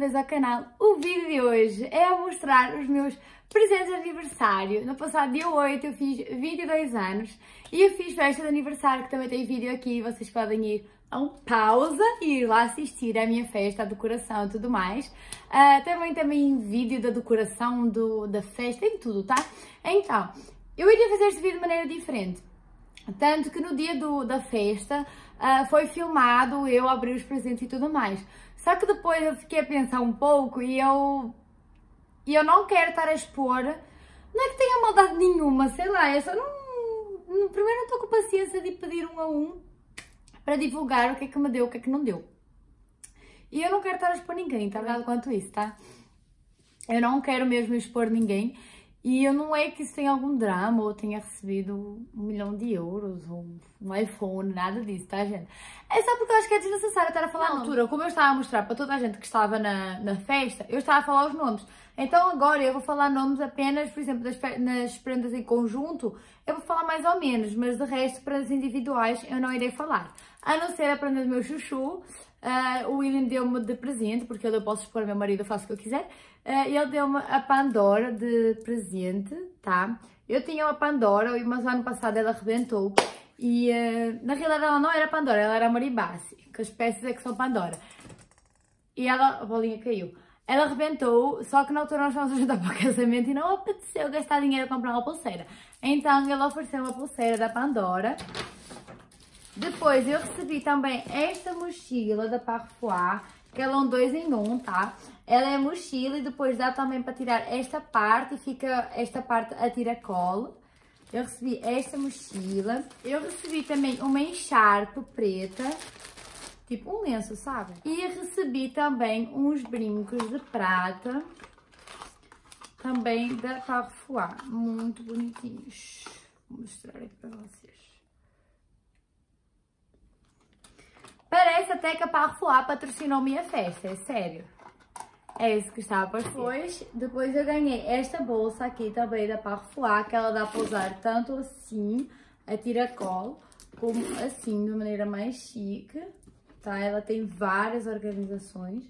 vez ao canal, o vídeo de hoje é a mostrar os meus presentes de aniversário. No passado dia 8 eu fiz 22 anos e eu fiz festa de aniversário, que também tem vídeo aqui, vocês podem ir a um pausa e ir lá assistir à minha festa, à decoração e tudo mais. Também vídeo da decoração, da festa, em tudo, tá? Então, eu iria fazer este vídeo de maneira diferente. Tanto que no dia da festa foi filmado, eu abri os presentes e tudo mais. Só que depois eu fiquei a pensar um pouco e eu não quero estar a expor. Não é que tenha maldade nenhuma, sei lá, eu só não... Primeiro não estou com paciência de pedir um a um para divulgar o que é que me deu, o que é que não deu. E eu não quero estar a expor ninguém, tá ligado quanto isso, tá? Eu não quero mesmo expor ninguém. E eu não é que isso tenha algum drama ou tenha recebido 1 milhão de euros ou um iPhone, nada disso, tá, gente? É só porque eu acho que é desnecessário estar a falar a altura. Como eu estava a mostrar para toda a gente que estava na festa, eu estava a falar os nomes. Então agora eu vou falar nomes apenas, por exemplo, nas prendas em conjunto, eu vou falar mais ou menos, mas de resto, prendas individuais, eu não irei falar. A não ser a prenda do meu chuchu. O William deu-me de presente, porque eu posso expor meu marido, eu faço o que eu quiser. Ele deu-me a Pandora de presente, tá? Eu tinha uma Pandora, mas ano passado ela arrebentou. E na realidade ela não era Pandora, ela era Maribás, que as peças é que são Pandora. E ela, a bolinha caiu. Ela arrebentou, só que na altura nós fomos ajudar para o casamento e não apeteceu gastar dinheiro a comprar uma pulseira. Então ele ofereceu uma pulseira da Pandora. Depois eu recebi também esta mochila da Parfois, que ela é um 2 em 1, tá? Ela é mochila e depois dá também para tirar esta parte e fica esta parte a tiracolo. Eu recebi esta mochila. Eu recebi também uma encharpe preta, tipo um lenço, sabe? E recebi também uns brincos de prata, também da Parfois, muito bonitinhos. Vou mostrar aqui para vocês. Parece até que a Parfois patrocinou minha festa, é sério. É isso que está a aparecer. Depois eu ganhei esta bolsa aqui também da Parfois, que ela dá para usar tanto assim, a tiracolo, como assim, de maneira mais chique. Tá? Ela tem várias organizações,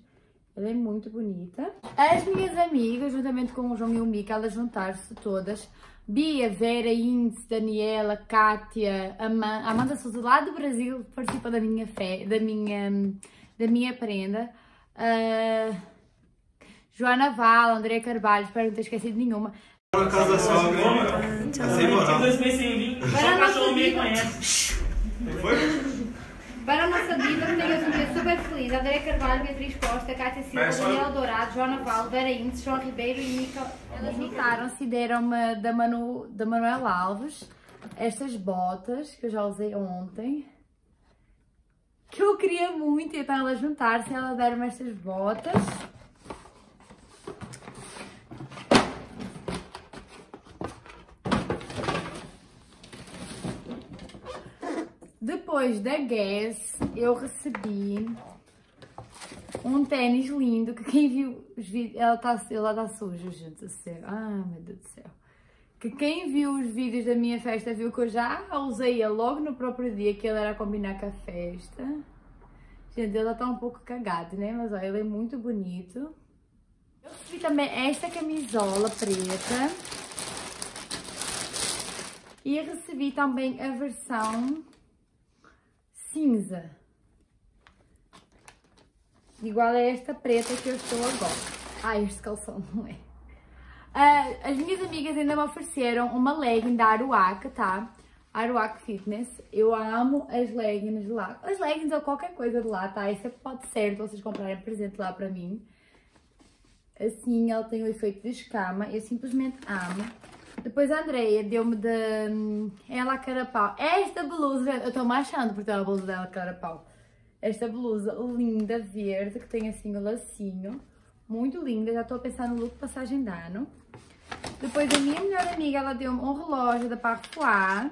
ela é muito bonita. As minhas amigas, juntamente com o João e o Mica, elas juntaram-se todas. Bia, Vera, Índice, Daniela, Kátia, Amanda Souza, lá do Brasil, participa da minha prenda. Joana Vala, André Carvalho, espero não ter esquecido nenhuma. Uma casa só, grande. Para a nossa vida. Para a nossa vida, tenho um dia super feliz. André Carvalho, Beatriz Costa, Kátia Silva, Daniel Dourado, Joana Val, Vera Índice, João Ribeiro e Mica. Elas juntaram-se e deram-me da Manuel Alves estas botas que eu já usei ontem, que eu queria muito, então elas juntaram-se e elas deram-me estas botas. Depois da Guess, eu recebi um tênis lindo, que quem viu os vídeos... Ela tá suja, gente, do céu. Ah, meu Deus do céu. Que quem viu os vídeos da minha festa viu que eu já usei logo no próprio dia, que ele era a combinar com a festa. Gente, ela tá um pouco cagada, né? Mas, olha, ele é muito bonito. Eu recebi também esta camisola preta. E eu recebi também a versão cinza, igual a esta preta que eu estou agora. Ai, este calção não é. As minhas amigas ainda me ofereceram uma legging da Aruac, tá? Aruac Fitness. Eu amo as leggings de lá. As leggings ou qualquer coisa de lá, tá? Isso pode ser, vocês comprarem presente lá para mim. Assim, ela tem o efeito de escama. Eu simplesmente amo. Depois a Andrea deu-me da Ela Carapau. Esta blusa, eu estou me achando por ter uma blusa da Ela Carapau. Esta blusa linda, verde, que tem assim o lacinho. Muito linda, já estou a pensar no look passagem de ano. Depois a minha melhor amiga, ela deu-me um relógio da Parfois.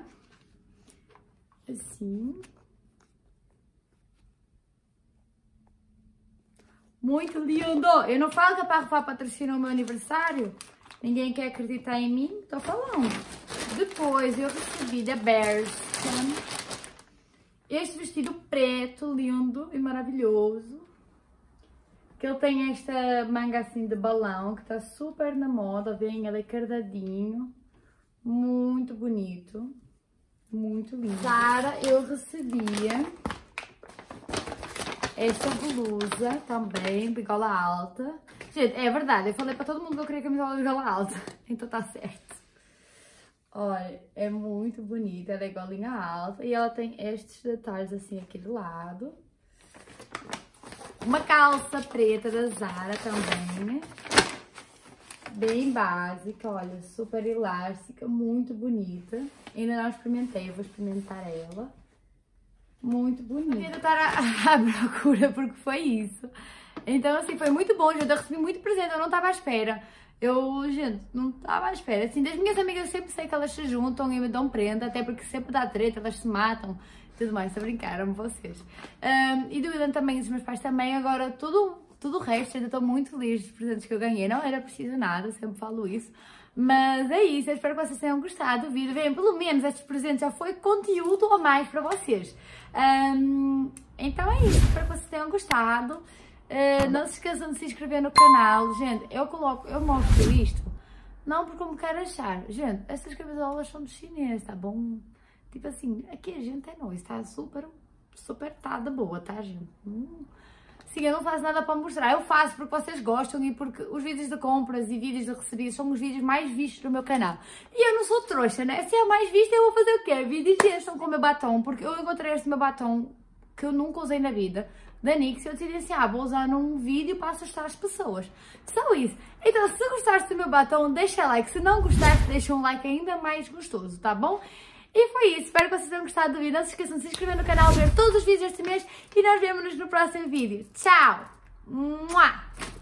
Assim. Muito lindo! Eu não falo que a Parfois patrocinou o meu aniversário. Ninguém quer acreditar em mim, tô falando. Depois eu recebi da Bershka este vestido preto, lindo e maravilhoso. que ele tem esta manga assim de balão, que está super na moda, vem, ele é cardadinho, muito bonito, muito lindo. Zara, eu recebia esta blusa também, de gola alta. Gente, é verdade, eu falei para todo mundo que eu queria camisola de gola alta, então está certo. Olha, é muito bonita, ela é golinha alta e ela tem estes detalhes assim aqui do lado. Uma calça preta da Zara também, bem básica, olha, super elástica, muito bonita. Ainda não experimentei, eu vou experimentar ela. Muito bonita. Eu devia estar à procura porque foi isso. Então assim, foi muito bom, gente, eu recebi muito presente, eu não estava à espera. Gente, não estava à espera. Assim, das minhas amigas eu sempre sei que elas se juntam e me dão prenda, até porque sempre dá treta, elas se matam e tudo mais, se brincaram vocês. E do William também, dos meus pais também, agora tudo o resto, ainda estou muito feliz dos presentes que eu ganhei, não era preciso nada, sempre falo isso. Mas é isso, eu espero que vocês tenham gostado do vídeo, verem, pelo menos estes presentes já foi conteúdo ou mais para vocês. Então é isso, espero que vocês tenham gostado. Não se esqueçam de se inscrever no canal, gente, eu mostro isto, não porque eu me quero achar, gente, essas camisolas são de chinês, tá bom? Tipo assim, aqui a gente é nós, tá super tá de boa, tá gente? Sim, eu não faço nada para mostrar, eu faço porque vocês gostam e porque os vídeos de compras e vídeos de recebidos são os vídeos mais vistos do meu canal. E eu não sou trouxa, né? Se é mais visto eu vou fazer o quê? Vídeos destes com o meu batom, porque eu encontrei este meu batom que eu nunca usei na vida, da Nix, eu decidi assim, vou usar num vídeo para assustar as pessoas. Só isso. Então, se gostaste do meu batom, deixa like. Se não gostaste, deixa um like ainda mais gostoso, tá bom? E foi isso. Espero que vocês tenham gostado do vídeo. Não se esqueçam de se inscrever no canal, ver todos os vídeos deste mês e nós vemos-nos no próximo vídeo. Tchau! Mua!